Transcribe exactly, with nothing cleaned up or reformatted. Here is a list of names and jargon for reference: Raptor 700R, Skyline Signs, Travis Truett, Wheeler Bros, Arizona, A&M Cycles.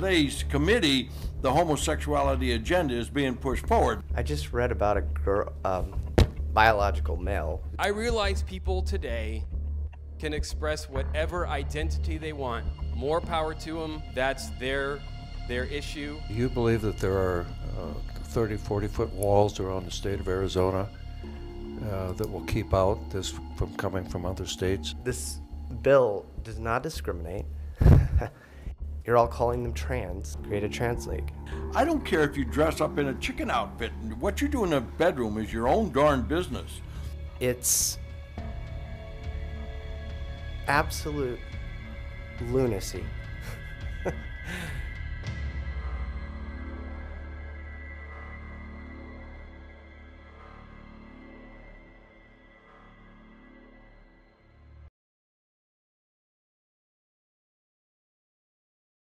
today's committee, the homosexuality agenda is being pushed forward. I just read about a girl, um, biological male. I realize people today can express whatever identity they want. More power to them. That's their, their issue. Do you believe that there are uh, thirty, forty-foot walls around the state of Arizona uh, that will keep out this from coming from other states? This bill does not discriminate. You're all calling them trans. Create a trans league. I don't care if you dress up in a chicken outfit. What you do in a bedroom is your own darn business. It's absolute lunacy.